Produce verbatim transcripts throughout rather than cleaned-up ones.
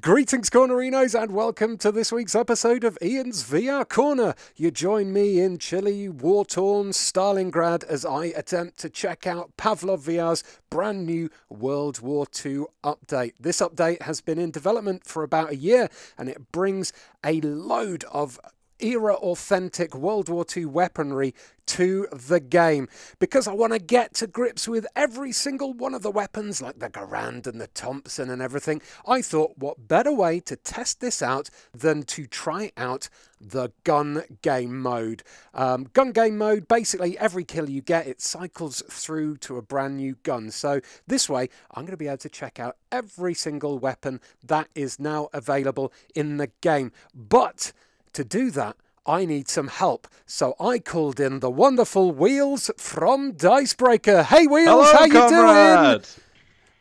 Greetings, Cornerinos, and welcome to this week's episode of Ian's V R Corner. You join me in chilly, war-torn Stalingrad as I attempt to check out Pavlov V R's brand new World War Two update. This update has been in development for about a year, and it brings a load of era-authentic World War Two weaponry to the game. Because I want to get to grips with every single one of the weapons, like the Garand and the Thompson and everything, I thought what better way to test this out than to try out the gun game mode. Um, gun game mode, basically every kill you get, it cycles through to a brand new gun. So this way, I'm going to be able to check out every single weapon that is now available in the game. But to do that, I need some help, so I called in the wonderful Wheels from Dicebreaker. Hey, Wheels, hello, how comrade.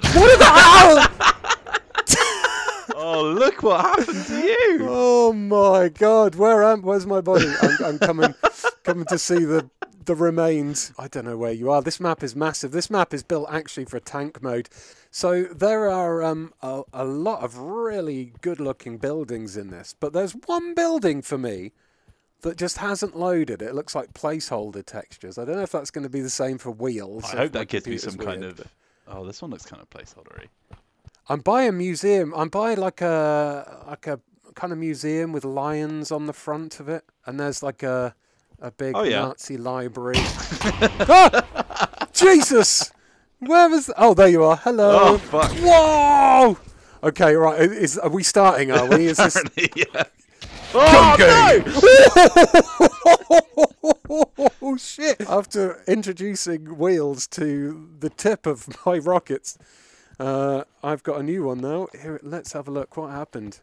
You doing? What the hell? Oh, look what happened to you! Oh my God, where am? Where's my body? I'm, I'm coming, coming to see the the remains. I don't know where you are. This map is massive. This map is built actually for tank mode. So there are um, a, a lot of really good-looking buildings in this, but there's one building for me that just hasn't loaded. It looks like placeholder textures. I don't know if that's going to be the same for Wheels. I hope that gives me some kind of... Oh, this one looks kind of placeholdery. I'm by a museum. I'm by like a like a kind of museum with lions on the front of it, and there's like a a big oh, yeah. Nazi library. Ah! Jesus! Where was... The... Oh, there you are. Hello. Oh, fuck. Whoa! Okay, right. Is, are we starting, are we? Is this... Yeah. Oh, no! Oh, shit. After introducing Wheels to the tip of my rockets, uh, I've got a new one now. Here, let's have a look. What happened?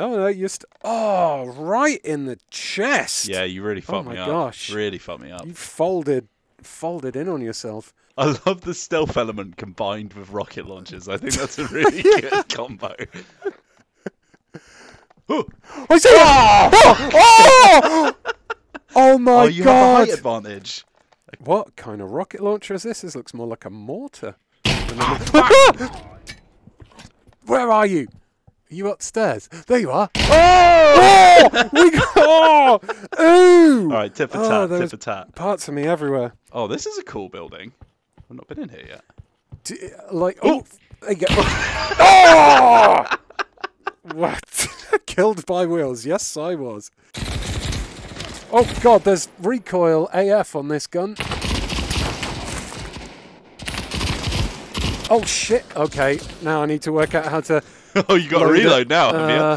Oh, no, you're... St oh, right in the chest. Yeah, you really fucked me up. Oh, my gosh. Really fucked me up. You folded... folded in on yourself. I love the stealth element combined with rocket launchers. I think that's a really yeah. good combo. Oh, I see oh, oh, oh! Oh my oh, you God! Have a height advantage. What kind of rocket launcher is this? This looks more like a mortar. Where are you? Are you upstairs? There you are. Oh! Oh! We got, oh! Ooh! All right, tip for tat, oh, tip for tat. Parts of me everywhere. Oh, this is a cool building. I've not been in here yet. Do, like, oh! There you go. Oh! What? Killed by Wheels. Yes, I was. Oh, God, there's recoil A F on this gun. Oh, shit. Okay, now I need to work out how to... Oh, you got to reload it. Now, uh,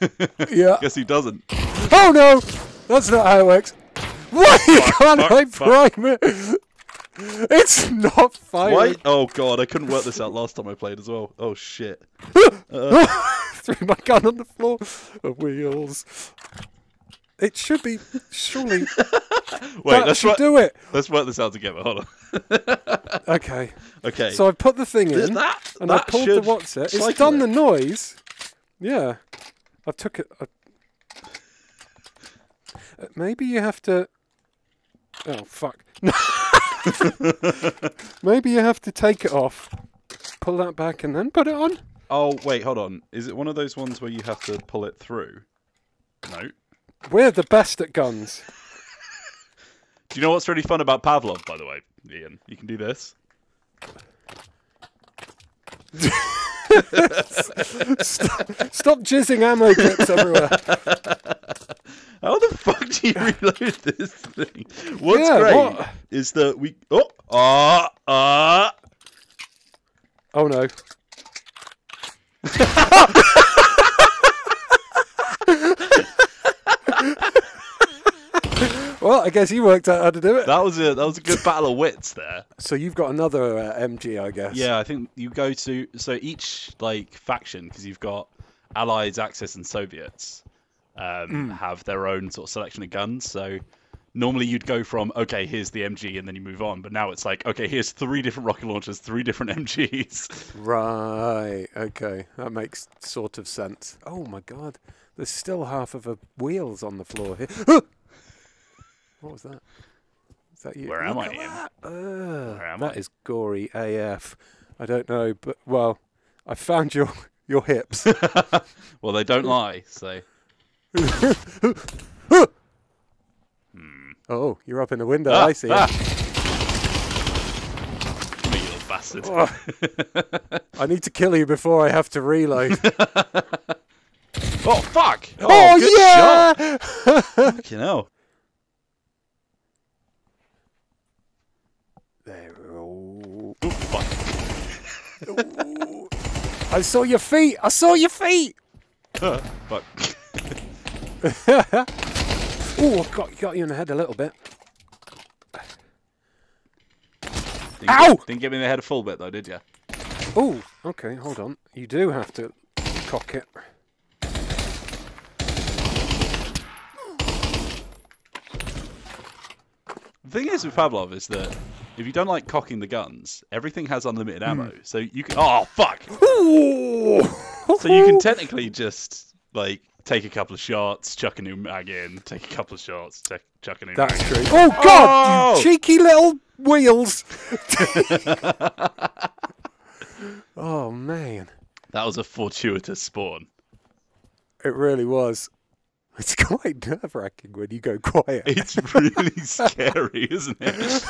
have you? Yeah. Guess he doesn't. Oh no! That's not how it works. Why can't fuck, I prime fuck. it? It's not firing. Why? Oh God, I couldn't work this out last time I played as well. Oh shit. uh. Threw my gun on the floor. Oh, Wheels. It should be, surely. Wait, that let's should do it. Let's work this out together. Hold on. Okay. Okay. So I put the thing in, that, and that I pulled the what's it. It's done it. The noise. Yeah. I took it. I... Uh, maybe you have to. Oh fuck. Maybe you have to take it off, pull that back, and then put it on. Oh wait, hold on. Is it one of those ones where you have to pull it through? No. We're the best at guns. Do you know what's really fun about Pavlov, by the way, Ian? You can do this. stop, stop jizzing ammo clips everywhere. How the fuck do you reload this thing? What's yeah, great what? is that we... Oh! Ah! Uh, ah! Uh. Oh, no. Well, I guess you worked out how to do it. That was a that was a good battle of wits there. So you've got another uh, M G, I guess. Yeah, I think you go to so each like faction, because you've got Allies, Axis, and Soviets, um, mm. have their own sort of selection of guns. So normally you'd go from okay, here's the M G, and then you move on. But now it's like okay, here's three different rocket launchers, three different M Gs. Right. Okay, that makes sort of sense. Oh my God, there's still half of a Wheels on the floor here. What was that? Is that you? Where am I, Ian? Where am I? That is gory A F. I don't know, but well, I found your your hips. Well, they don't lie, so... hmm. Oh, you're up in the window, ah, I see ah. it. You little bastard. Oh. I need to kill you before I have to reload. Oh, fuck! Oh, oh good yeah! Shot. Fucking hell. They're all... Ooh, fuck. Ooh. I saw your feet! I saw your feet! Uh, fuck. Ooh, I've got, got you in the head a little bit. Didn't Ow! Get, didn't give me the head a full bit, though, did you? Ooh, okay, hold on. You do have to cock it. The thing is with Pavlov is that if you don't like cocking the guns, everything has unlimited ammo, mm. so you can... Oh, fuck! Ooh. So you can technically just, like, take a couple of shots, chuck a new mag in, take a couple of shots, take, chuck a new That's mag true. In. Oh, God! Oh! You cheeky little wheels! Oh, man. That was a fortuitous spawn. It really was. It's quite nerve-wracking when you go quiet. It's really scary, isn't it?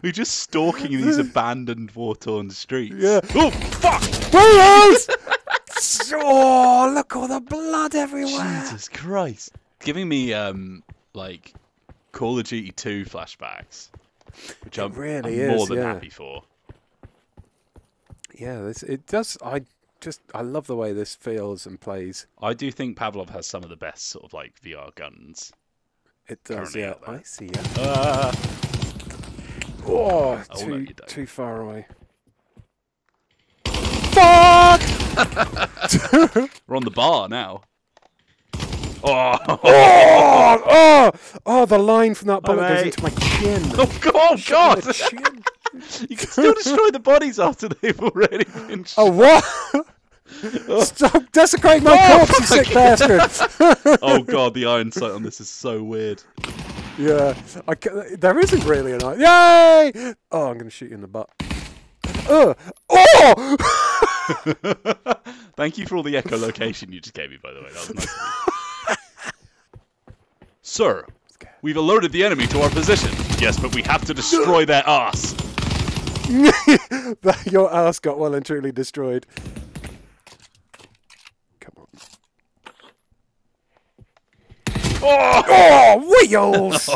We're just stalking these abandoned, war-torn streets. Yeah. Oh, fuck! Wheels! Oh, look, all the blood everywhere. Jesus Christ. Giving me, um, like, Call of Duty two flashbacks, which it I'm, really I'm is, more than yeah. happy for. Yeah, this, it does... I. Just, I love the way this feels and plays. I do think Pavlov has some of the best sort of like V R guns. It does, yeah. I see it. Uh, oh, too, too far away. Fuck! We're on the bar now. Oh, oh, oh, oh, the line from that bullet oh, goes into my chin. Oh, God, oh, God. Chin. You can still destroy the bodies after they've already been shot. Oh, what? Oh. Stop, desecrate my oh, corpse, you sick bastard! Oh, God, the iron sight on this is so weird. Yeah, I there isn't really an iron. Yay! Oh, I'm going to shoot you in the butt. Uh, oh! Thank you for all the echolocation you just gave me, by the way. That was nice of you. Sir, we've alerted the enemy to our position. Yes, but we have to destroy their ass. Your ass got well and truly destroyed. Come on. Oh, oh wheels!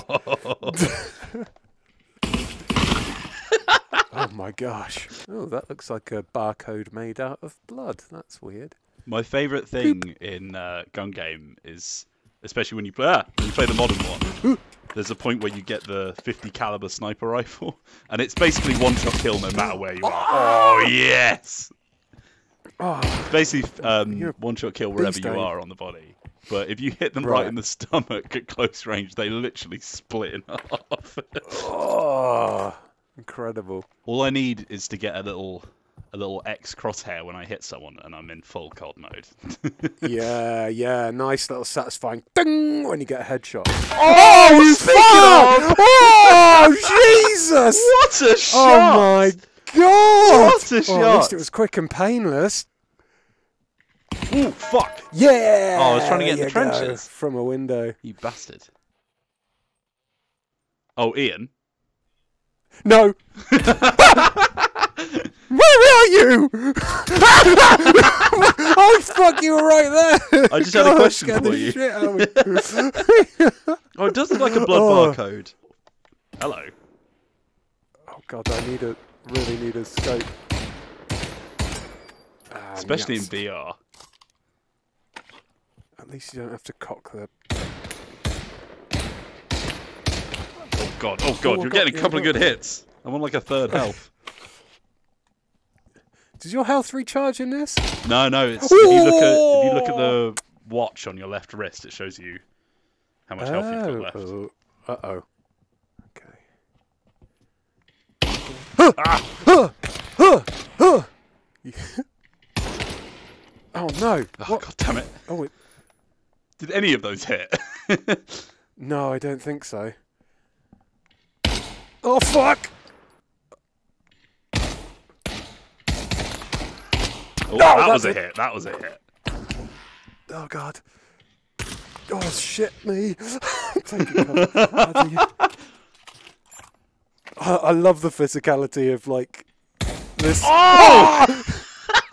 Oh my gosh. Oh, that looks like a barcode made out of blood. That's weird. My favourite thing Boop. in uh, Gun Game is... Especially when you play, ah, when you play the modern one. There's a point where you get the fifty caliber sniper rifle, and it's basically one shot kill no matter where you are. Oh, oh yes! Oh, basically, um, one shot kill wherever you are on the body. But if you hit them right, right in the stomach at close range, they literally split in half. Oh, incredible! All I need is to get a little. A little X crosshair when I hit someone and I'm in full cold mode. Yeah, yeah, nice little satisfying ding when you get a headshot. Oh, oh you fuck! Oh, Jesus! What a shot! Oh my God! What a shot! Oh, at least it was quick and painless. Oh, fuck! Yeah! Oh, I was trying to get in the trenches. From a window. You bastard. Oh, Ian? No! Where are you? Oh fuck! You were right there. I just God, had a question for the you. Shit out of me. Oh, it does look like a blood oh. barcode. Hello. Oh God, I need a really need a scope, ah, especially nuts. in V R. At least you don't have to cock the. Oh God! Oh God! Oh, You're God, getting a couple yeah, of good yeah. hits. I'm on like a third health. Does your health recharge in this? No, no. It's, if, you look at, if you look at the watch on your left wrist, it shows you how much oh, health you've got left. Uh-oh. Okay. Ah. Oh, no. Oh, what? God damn it. Oh, it... Did any of those hit? No, I don't think so. Oh, fuck! Oh, no, that was a it. hit. That was a hit. Oh, God. Oh, shit me. Take it, I, I love the physicality of, like, this. Oh!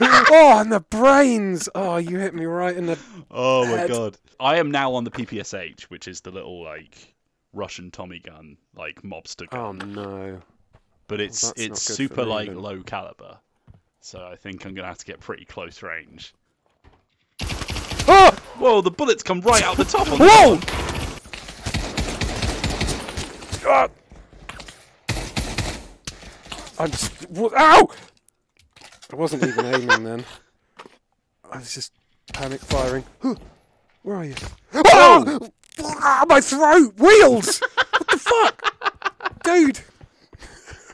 Oh, and the brains! Oh, you hit me right in the Oh, head. My God. I am now on the P P S H, which is the little, like, Russian Tommy gun, like, mobster gun. Oh, no. But it's well, it's super, like, even. low caliber. So I think I'm going to have to get pretty close range. Ah! Whoa, the bullets come right out the top on Whoa! Ah! I'm just... Ow! I wasn't even aiming then. I was just panic firing. Where are you? Oh! Oh! My throat! Wheels! What the fuck? Dude!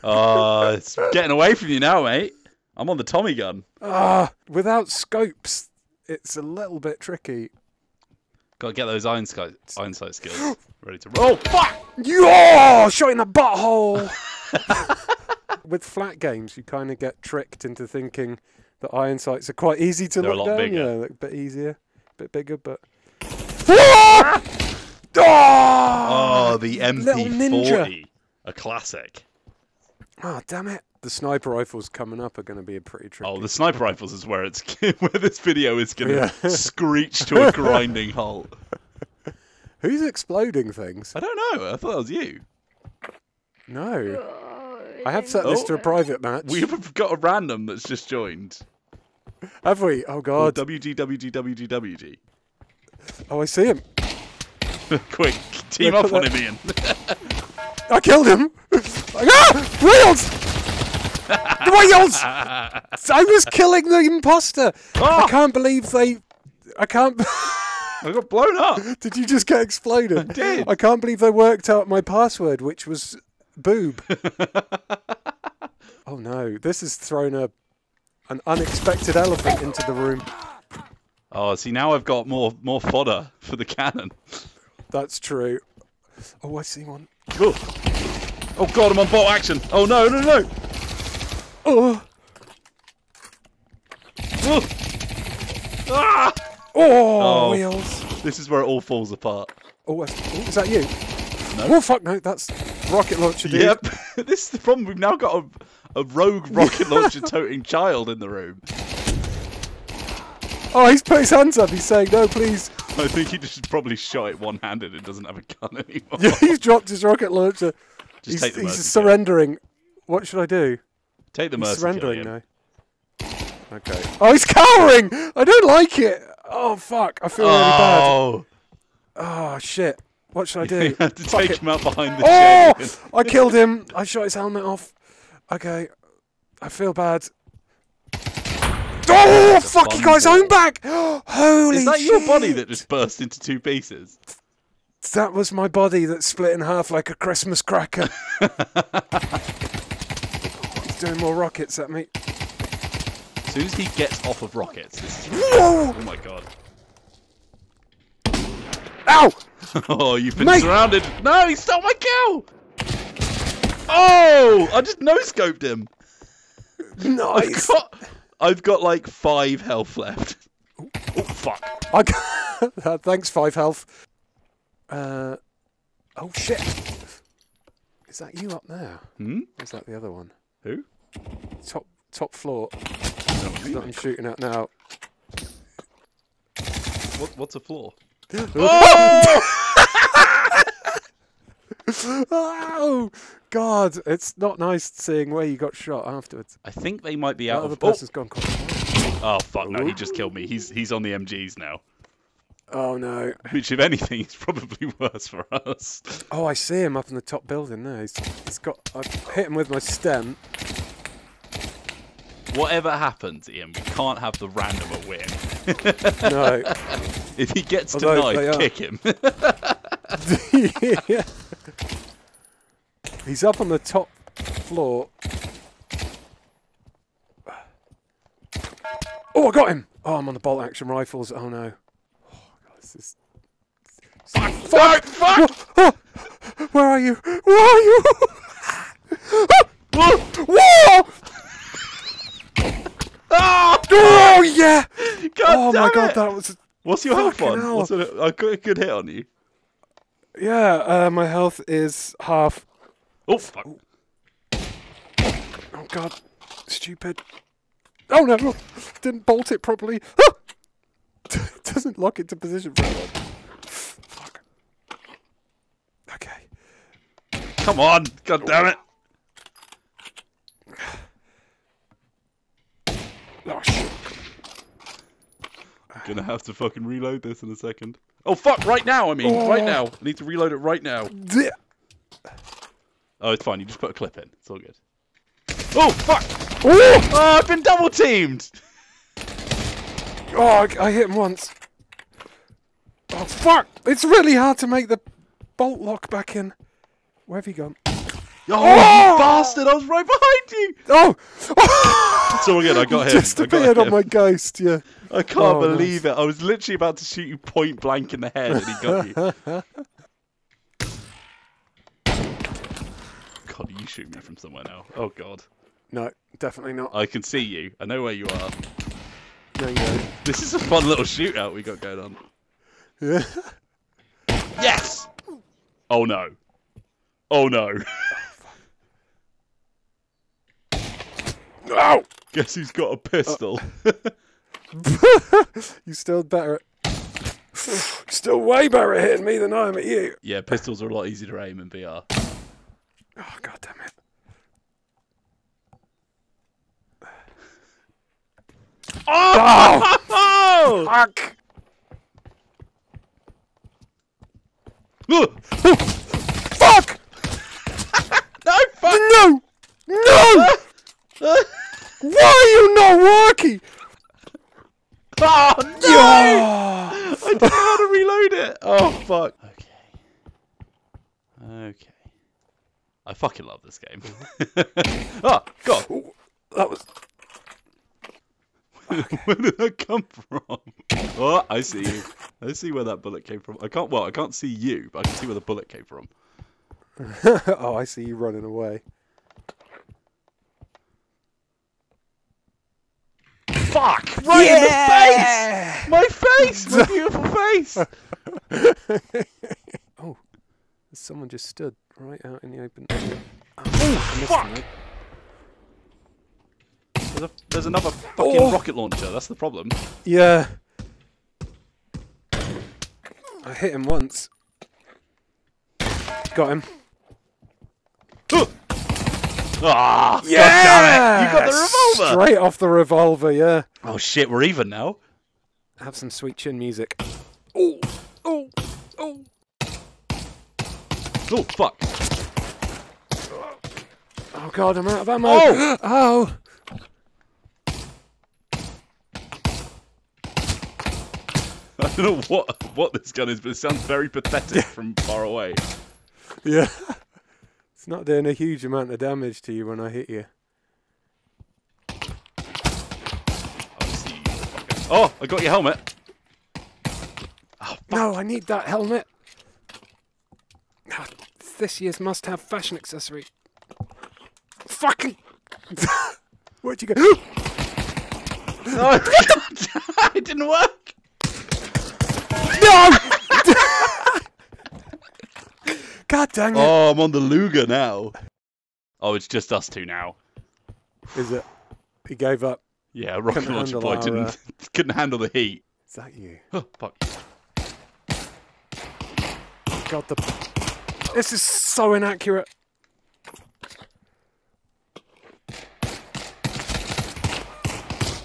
Uh, it's getting away from you now, mate. I'm on the Tommy gun. Uh, without scopes, it's a little bit tricky. Gotta get those iron, iron sight skills. Ready to roll. Oh, fuck! Yo! Shot in the butthole! With flat games, you kind of get tricked into thinking that iron sights are quite easy to They're look a lot down. Bigger. Yeah, a bit easier, a bit bigger, but... Ah! Oh, oh, the M P forty. A classic. Oh, damn it. The sniper rifles coming up are going to be a pretty tricky... Oh, the sniper rifles is where it's where this video is going to yeah. screech to a grinding halt. Who's exploding things? I don't know. I thought it was you. No. I have set oh, this to a private match. We've got a random that's just joined. Have we? Oh, God. W G W G W G W G. Oh, I see him. Quick, team up on him, Ian. I killed him. Ah! Wheels! Wheels! I was killing the imposter. Oh! I can't believe they... I can't... I got blown up. Did you just get exploded? I did. I can't believe they worked out my password, which was... Boob. Oh no, this has thrown a an unexpected elephant into the room. Oh, see, now I've got more more fodder for the cannon. That's true. Oh, I see one. Ooh. Oh God, I'm on bot action. Oh no, no, no. Oh. Oh. Ah. Oh, oh, Wheels. This is where it all falls apart. Oh, is that you? No. Oh, fuck no, that's... rocket launcher, dude. Yep. This is the problem. We've now got a, a rogue rocket launcher toting child in the room. Oh, he's put his hands up. He's saying, no, please. I think he just probably shot it one-handed and doesn't have a gun anymore. Yeah, he's dropped his rocket launcher. Just he's take the he's surrendering. Kill. What should I do? Take the mercy. He's surrendering now. Okay. Oh, he's cowering. I don't like it. Oh, fuck. I feel oh. really bad. Oh, shit. What should I do? You had to Fuck take it. him out behind the chair. Oh! I killed him. I shot his helmet off. Okay. I feel bad. Oh! Fuck, he got his own back! Holy shit! Is that shit. your body that just burst into two pieces? That was my body that split in half like a Christmas cracker. He's doing more rockets at me. As soon as he gets off of rockets, this is... Whoa! Oh my God. Ow! Oh, you've been Mate. surrounded. No, he stole my kill! Oh! I just no-scoped him. Nice. I've got, I've got like five health left. Oh, fuck. I got, thanks, five health. Uh, oh, shit. Is that you up there? Hmm? Or is that the other one? Who? Top top floor. That's what I'm shooting at now. What, what's a floor? Oh! Oh God! It's not nice seeing where you got shot afterwards. I think they might be out of. The other person's gone. Oh fuck! No, he just killed me. He's he's on the M Gs now. Oh no! Which, if anything, is probably worse for us. Oh, I see him up in the top building there. He's, he's got. I've hit him with my stem. Whatever happens, Ian, we can't have the randomer win. No. If he gets to knife, kick him. Yeah. He's up on the top floor. Oh, I got him! Oh, I'm on the bolt action rifles. Oh no. Oh God, this is... Fuck! Fuck! Fuck! Oh, oh. Where are you? Where are you? Oh. Whoa! Oh, oh yeah! God oh damn my it. God, that was. What's your health on? What's a, a good hit on you? Yeah, uh, my health is half. Oh fuck! Oh god, stupid! Oh no, look, didn't bolt it properly. Ah! It doesn't lock into position very well. Fuck. Okay. Come on! God damn it! Oh shit! I'm gonna have to fucking reload this in a second. Oh fuck! Right now, I mean, oh. right now. I need to reload it right now. Oh, it's fine. You just put a clip in. It's all good. Oh fuck! Ooh. Oh, I've been double teamed. Oh, I hit him once. Oh fuck! It's really hard to make the bolt lock back in. Where have you gone? Oh, oh! You bastard! I was right behind you. Oh! oh. So again, I got him. Just appeared on my ghost. Yeah. I can't oh, believe nice. it. I was literally about to shoot you point blank in the head, and he got you. God, you shoot me from somewhere now. Oh god. No, definitely not. I can see you. I know where you are. There you go. This is a fun little shootout we got going on. Yeah. Yes. Oh no. Oh no. Oh, no. Guess who's got a pistol? Uh. You still better. At... Still way better at hitting me than I am at you. Yeah, pistols are a lot easier to aim in V R. Oh god damn it. Oh! Oh! Fuck! Fuck! No, fuck! No! No! Why are you not working? Oh, no! Yeah. I don't know how to reload it. Oh, fuck. Okay. Okay. I fucking love this game. Oh, God. Ooh, that was... Okay. Where did that come from? Oh, I see you. I see where that bullet came from. I can't, well, I can't see you, but I can see where the bullet came from. Oh, I see you running away. Fuck! Right yeah! in the face! My face! My beautiful face! Oh, someone just stood right out in the open. Oh, oh fuck! There's, a, there's another fucking oh. rocket launcher, that's the problem. Yeah. I hit him once. Got him. Oh. Ah! Yes! God damn it! You got the revolver! Straight off the revolver, yeah. Oh shit, we're even now. Have some sweet chin music. Oh! Oh! Oh! Oh, fuck. Oh god, I'm out of ammo! Oh! Oh! I don't know what what this gun is, but it sounds very pathetic from far away. Yeah. It's not doing a huge amount of damage to you when I hit you. I see you. Oh, I got your helmet. Oh, no, I need that helmet. Oh, this year's must-have fashion accessory. Fucking... Where'd you go? No, it didn't work. No! God dang it! Oh, I'm on the Luger now. Oh, it's just us two now. Is it? He gave up. Yeah, rocket launcher boy didn't uh... couldn't handle the heat. Is that you? Oh fuck! God, the this is so inaccurate.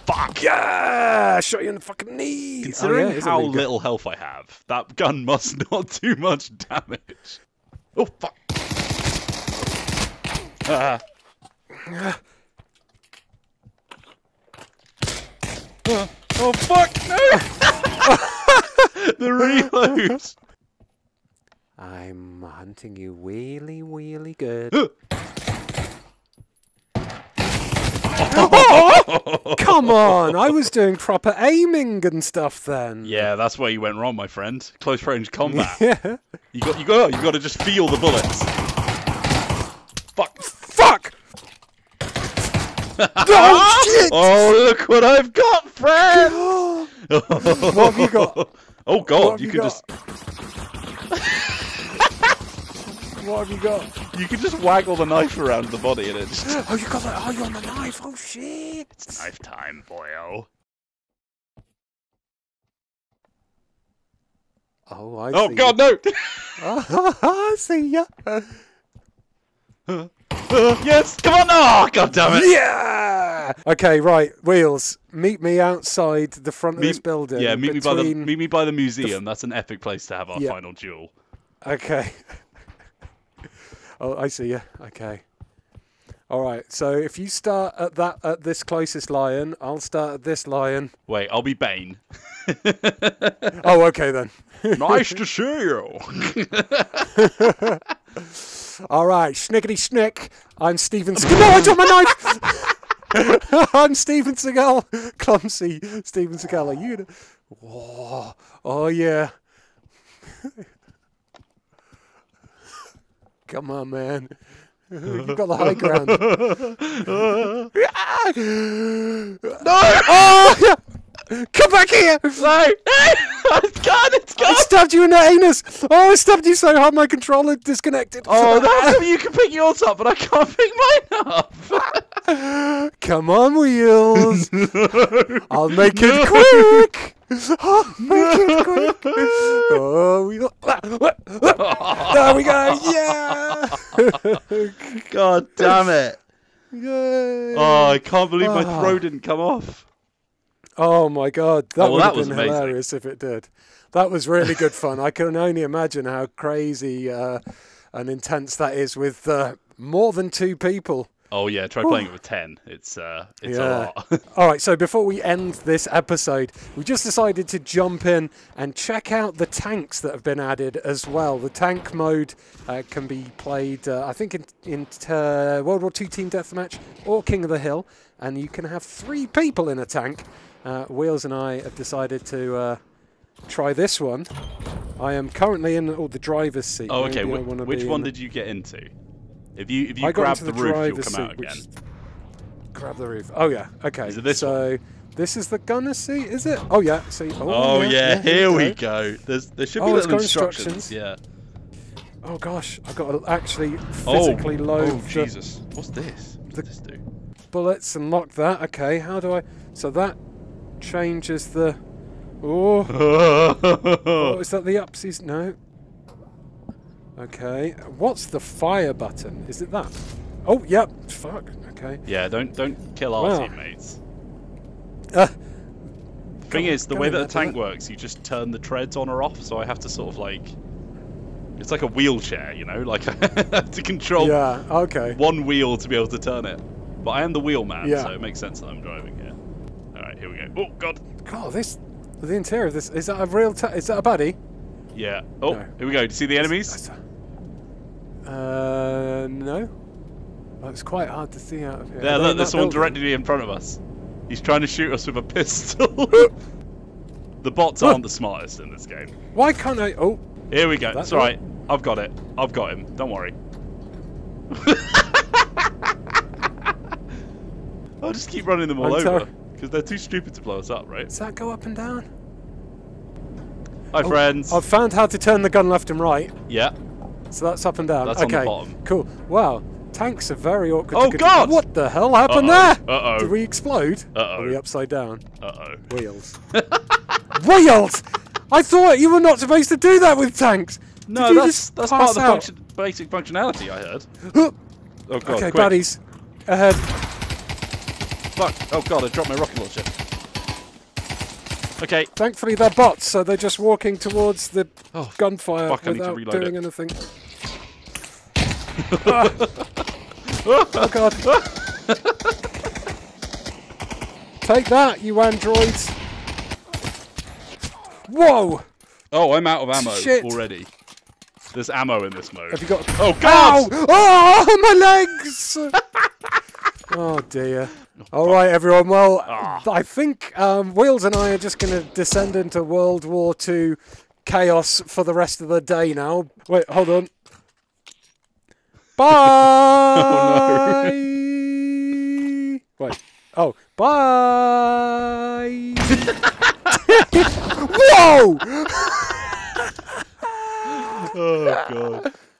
Fuck yeah! I shot you in the fucking knee. Considering oh, yeah, how little health I have, that gun must not do much damage. Oh fuck! Ah. Uh. Uh. Oh fuck! No! The reload. I'm hunting you really, really good. Oh, come on! I was doing proper aiming and stuff then. Yeah, that's where you went wrong, my friend. Close range combat. Yeah. You got, you got, you got to just feel the bullets. Fuck! Fuck! Oh, shit! Oh, look what I've got, friend! What have you got? Oh, God, you, you can got? just... What have you got? You can just waggle the knife around the body and it just... Oh, you got that! Oh, you're on the knife! Oh, shit! It's knife time, boyo. Oh, I oh, see. Oh, God, no! I see ya! Uh, yes! Come on! Oh, God damn it! Yeah! Okay, right, Wheels. Meet me outside the front meet, of this building. Yeah, meet me by the meet me by the museum. The That's an epic place to have our yeah. final duel. Okay. Oh, I see you. Okay. All right. So if you start at that at this closest lion, I'll start at this lion. Wait, I'll be Bane. Oh, okay then. Nice to see you. All right, snickety snick. I'm Steven Seagal. No, I dropped my knife. I'm Steven Seagal. Clumsy Steven Seagal. Are you? Whoa. Oh yeah. Come on, man. You've got the high ground. No! Oh, yeah. Come back here! No! It's gone! It's gone! I stabbed you in the anus! Oh, I stabbed you so hard my controller disconnected. Oh, that's how you can pick yours up, but I can't pick mine up! Come on, Wheels! I'll make it quick! Oh, make it quick! Oh, we got... There we go! Yeah! God damn it! Yay. Oh, I can't believe my oh. throw didn't come off. Oh my God, that oh, well, would have been amazing. Hilarious if it did. That was really good fun. I can only imagine how crazy uh, and intense that is with uh, more than two people. Oh yeah, try Ooh. playing it with ten. It's uh, it's yeah. a lot. All right, so before we end this episode, we just decided to jump in and check out the tanks that have been added as well. The tank mode uh, can be played, uh, I think, in, in uh, World War Two Team Deathmatch or King of the Hill, and you can have three people in a tank. Uh, Wheels and I have decided to uh, try this one. I am currently in all the driver's seat. Oh, okay. Wh which one did you get into? If you if you I grab the, the roof, you'll come out again. Grab the roof. Oh yeah. Okay. Is it this so one? This is the gunner seat, is it? Oh yeah. So, oh, oh yeah. yeah. yeah here, here we go. go. There's there should oh, be little instructions. instructions. Yeah. Oh gosh, I've got to actually physically oh. load. Oh the, Jesus! What's this? What does this do? Bullets and lock that. Okay. How do I? So that changes the. Oh. Oh, is that the upsies? No. Okay, what's the fire button? Is it that? Oh, yep. Yeah. Fuck. Okay. Yeah, don't don't kill our wow. teammates. Uh, Thing is, the way that the tank works, you just turn the treads on or off. So I have to sort of like, it's like a wheelchair, you know, like I have to control yeah, okay. one wheel to be able to turn it. But I am the wheel man, yeah. so it makes sense that I'm driving here. All right, here we go. Oh God. God, this the interior of this is that a real? Ta is that a baddie? Yeah. Oh, no. Here we go. Do you see the enemies? Uh, no. Well, it's quite hard to see out of here. There, look, there's someone directly in front of us. He's trying to shoot us with a pistol. The bots aren't the smartest in this game. Why can't I? Oh. Here we go. That's alright. I've got it. I've got him. Don't worry. I'll just keep running them all I'm over. Because they're too stupid to blow us up, right? Does that go up and down? Hi, oh, friends. I've found how to turn the gun left and right. Yeah. So that's up and down. That's okay. On the bottom. Cool. Wow. Tanks are very awkward. Oh, God! What the hell happened uh-oh. there? Uh-oh. Did we explode? Uh-oh. Are we upside down? Uh-oh. Wheels. Wheels! I thought you were not supposed to do that with tanks. No, that's, that's part of the function, basic functionality, I heard. Oh, God. Okay, quick. Baddies. Ahead. Fuck. Oh, God. I dropped my rocket launcher. Okay. Thankfully, they're bots, so they're just walking towards the oh, gunfire fuck, without doing it. anything. Ah. Oh God! Take that, you androids! Whoa! Oh, I'm out of ammo Shit. already. There's ammo in this mode. Have you got? Oh God! Ow! Oh, my legs! Oh dear. All right, everyone. Well, ah. I think um, Wheels and I are just going to descend into World War Two chaos for the rest of the day now. Wait, hold on. Bye! Oh, no. What? Oh, bye! Whoa! Oh, God.